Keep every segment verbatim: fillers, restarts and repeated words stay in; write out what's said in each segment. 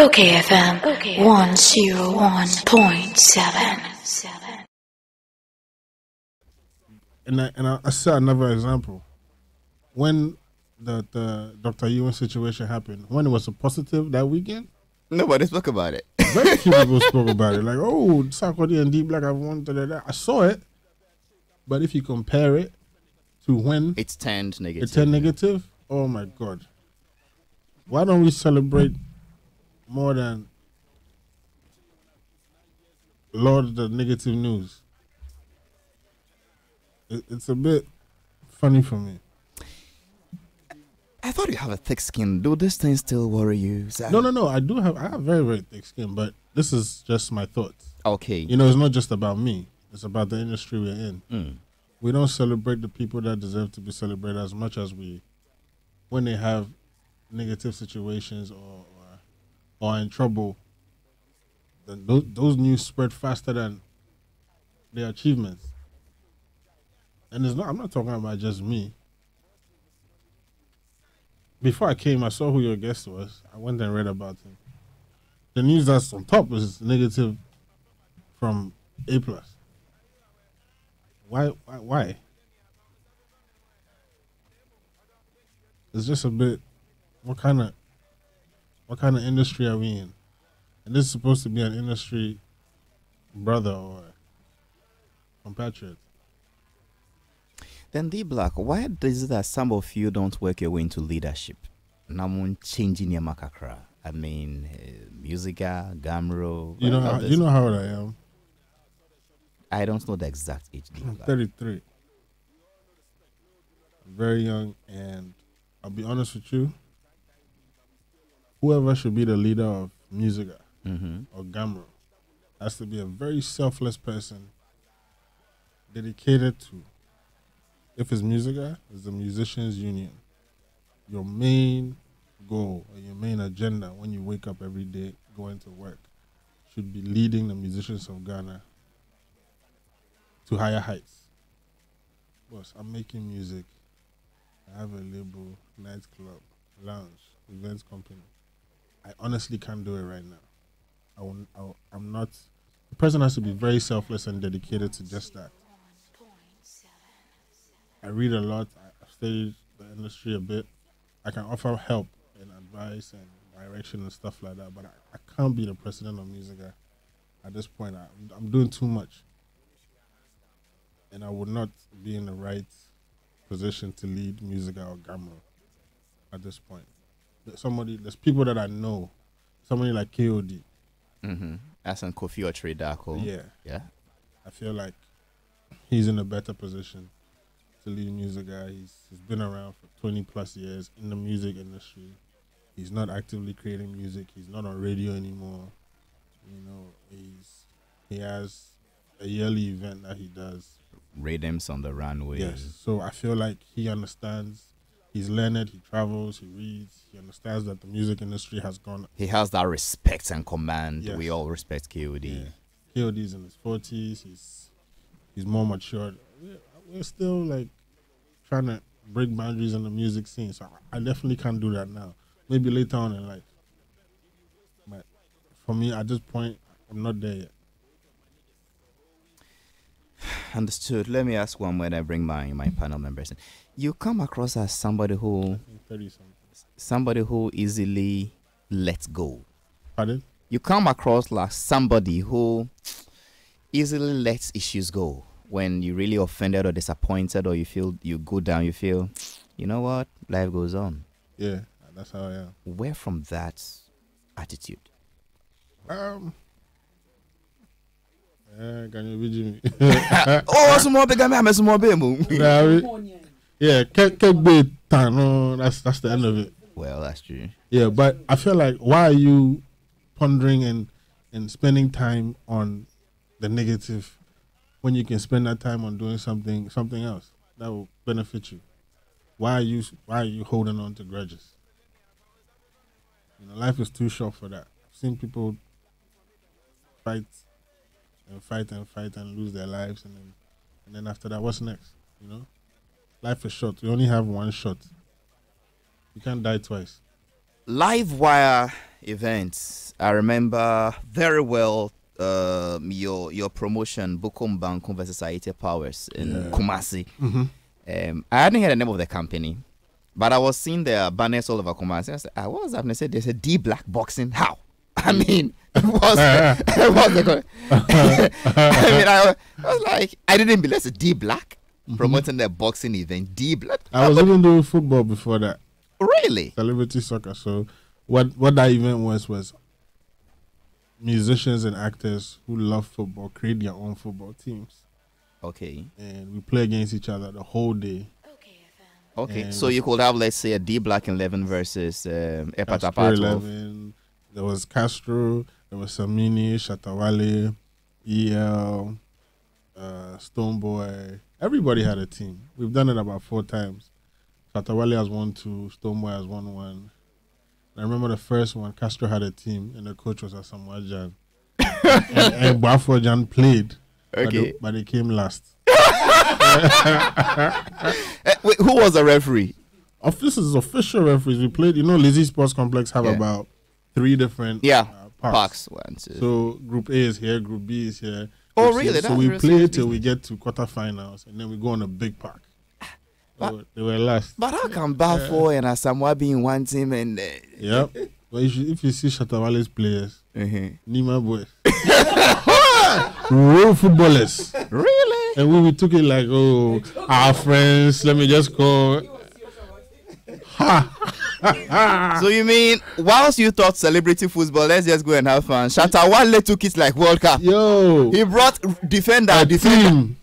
Okay F M, okay. one oh one point seven. And I, and I, I saw another example. When the, the Doctor Ewan situation happened, when it was a positive that weekend, nobody spoke about it. Very few people spoke about it. Like, oh, Sarkodie and D Black have won. Da, da, da. I saw it, but if you compare it to when it's turned negative, it turned negative. Oh my God! Why don't we celebrate more than Lord the negative news? It, it's a bit funny for me. I thought you have a thick skin. Do these things still worry you? Zach? No, no, no. I do have. I have very, very thick skin, but this is just my thoughts. Okay. You know, it's not just about me. It's about the industry we're in. Mm. We don't celebrate the people that deserve to be celebrated as much as we, when they have negative situations or or, or in trouble. Then those, those news spread faster than their achievements. And it's not. I'm not talking about just me. Before I came, I saw who your guest was. I went and read about him. The news that's on top is negative from A plus. Why, why? Why? It's just a bit. What kind of, what kind of industry are we in? And this is supposed to be an industry brother or compatriot. Then D Black, why is it that some of you don't work your way into leadership? Namun changing your makakra. I mean, uh, Musiga, GHAMRO. You know, how, you know how old I am. I don't know the exact age. I'm thirty-three. I'm very young, and I'll be honest with you. Whoever should be the leader of Musiga mm-hmm. or GHAMRO has to be a very selfless person, dedicated to. If it's Musiga, it's the Musicians Union. Your main goal or your main agenda when you wake up every day going to work should be leading the musicians of Ghana to higher heights. Boss, I'm making music. I have a label, nightclub, lounge, events company. I honestly can't do it right now. I will, I will, I'm not... The person has to be very selfless and dedicated to just that. I read a lot. I've studied the industry a bit. I can offer help and advice and direction and stuff like that, but I, I can't be the president of Musiga at this point. I, I'm doing too much. And I would not be in the right position to lead Musiga or GHAMRO at this point. There's somebody, there's people that I know, somebody like K O D. Mm-hmm. That's on Kofi Okyere Darko. Yeah. Yeah. I feel like he's in a better position to lead music guy. He's, he's been around for twenty plus years in the music industry. He's not actively creating music. He's not on radio anymore. You know, he's he has a yearly event that he does. Ray Dems on the Runway. Yes. So I feel like he understands. He's learned. He travels. He reads. He understands that the music industry has gone. He has that respect and command. Yes. We all respect K O D. Yeah. K O D's in his forties. He's he's more matured. Yeah. We're still like trying to break boundaries in the music scene, so I definitely can't do that now. Maybe later on in life, but for me at this point, I'm not there yet. Understood. Let me ask one when I bring my my panel members in. You come across as somebody who somebody who easily lets go. Pardon? You come across like somebody who easily lets issues go. When you really offended or disappointed or you feel you go down, you feel, you know what, life goes on. Yeah, that's how I am. Where from that attitude? Um, uh, can you be Jimmy? Oh, some more big, I'm some more big. Yeah, that's that's the end of it. Well, that's true. Yeah, but I feel like why are you pondering and and spending time on the negative? When you can spend that time on doing something, something else that will benefit you. Why are you, why are you holding on to grudges? You know, life is too short for that. I've seen people fight and fight and fight and lose their lives, and then, and then after that, what's next? You know, life is short. You only have one shot. You can't die twice. Live Wire events, I remember very well uh, your your promotion, Bukom Banku versus Ayittey Powers in yeah. Kumasi. Mm-hmm. um, I hadn't heard the name of the company, but I was seeing their banners all over Kumasi. I said, I was happening. I said, they said D Black Boxing. How? I mean, it was, it was the, I mean, I was, I was like, I didn't believe it's D Black promoting mm-hmm. their boxing event. D Black. I was even doing football before that. Really? Celebrity soccer. So what what that event was was musicians and actors who love football create their own football teams. Okay. And we play against each other the whole day. Okay. And so you could have, let's say, a D Black eleven versus um, Epatapa eleven. There was Castro. There was Samini, Shatta Wale, E L, uh, Stonebwoy. Everybody had a team. We've done it about four times. Shatta Wale has won two. Stonebwoy has won one. I remember the first one, Castro had a team, and the coach was Asamoah Gyan. and and Baffour Gyan played, okay. but, they, but they came last. Wait, who was the referee? This is official referees. We played, you know, Lizzie Sports Complex have yeah. about three different yeah. uh, parks. parks one, two. So Group A is here, Group B is here. Oh, really? That's so we play till we get to quarterfinals, and then we go on a big park. But, so they were last. But how can Baffour yeah. and Asamoah be in one team? And uh, yep. But if you, if you see Shatta Wale's players, mm-hmm. Nima boys, real footballers, really. And when we took it like, oh, our friends, let me just call. So you mean, whilst you thought celebrity football, let's just go and have fun, Shatta Wale took it like World Cup. Yo, he brought defender, a defender. Team.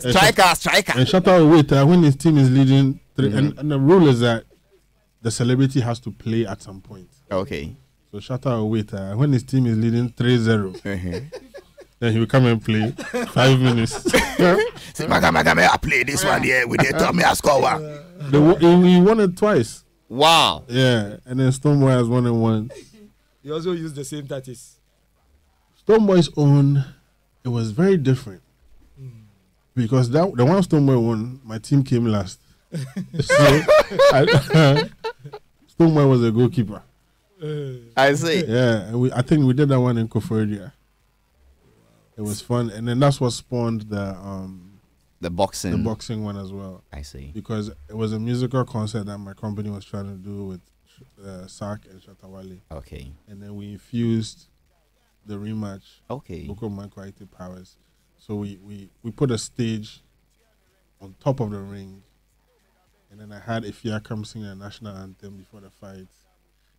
Striker, and striker. And Shatta will wait uh, when his team is leading. Three, mm-hmm. and, and the rule is that the celebrity has to play at some point. Okay. So Shatta will wait uh, when his team is leading three zero. Mm-hmm. Then he will come and play five minutes. See, maga, maga, I play this one here. Yeah, we did tell me I score one. He won it twice. Wow. Yeah. And then Stonebwoy has won it once. He also used the same tactics. Stonebwoy's own, it was very different. Because that the one Stonebwoy won, my team came last. So I, Stonebwoy was a goalkeeper. I see. Yeah, and we, I think we did that one in Koforidua. It was fun, and then that's what spawned the um the boxing, the boxing one as well. I see. Because it was a musical concert that my company was trying to do with uh, Sark and Shatta Wale. Okay. And then we infused the rematch. Okay. Bukom Banku Ayittey Powers. So we, we, we put a stage on top of the ring, and then I had Ifyakam sing the national anthem before the fight.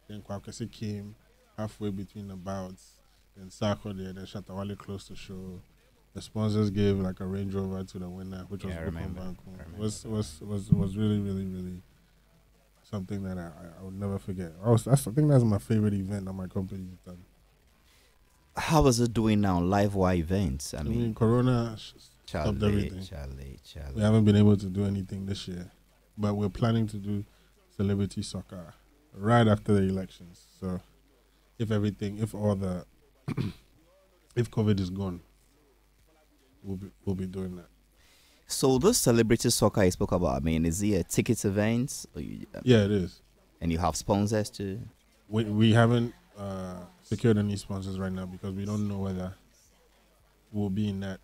Then Kwakasi came halfway between the bouts, then Sarkodie, and then Shatta Wale closed the show. The sponsors gave like a Range Rover to the winner, which yeah, was Bukom Banku. It was, was, was, was really, really, really something that I, I would never forget. I, was, that's, I think that's my favorite event that my company's done. How is it doing now? Live Wire events. I, I mean, mean, Corona Charlie, stopped everything. Charlie, Charlie. We haven't been able to do anything this year, but we're planning to do celebrity soccer right after the elections. So, if everything, if all the, if COVID is gone, we'll be we'll be doing that. So this celebrity soccer you spoke about, I mean, is it a ticket event? Or you, yeah, it is. And you have sponsors too. We we haven't. Uh, secured any sponsors right now because we don't know whether we'll be in that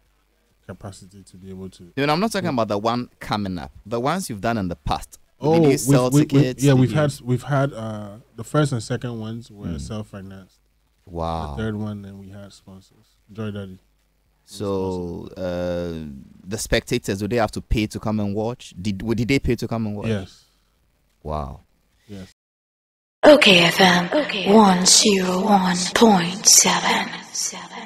capacity to be able to. And I'm not talking about the one coming up, the ones you've done in the past. Oh, did you sell we, tickets? We, yeah, we've you... had we've had uh, the first and second ones were mm. self-financed. Wow. The third one, then we had sponsors. Joy Daddy. So uh, the spectators, do they have to pay to come and watch? Did did they pay to come and watch? Yes. Wow. Yes. Okay F M, okay. one oh one point seven.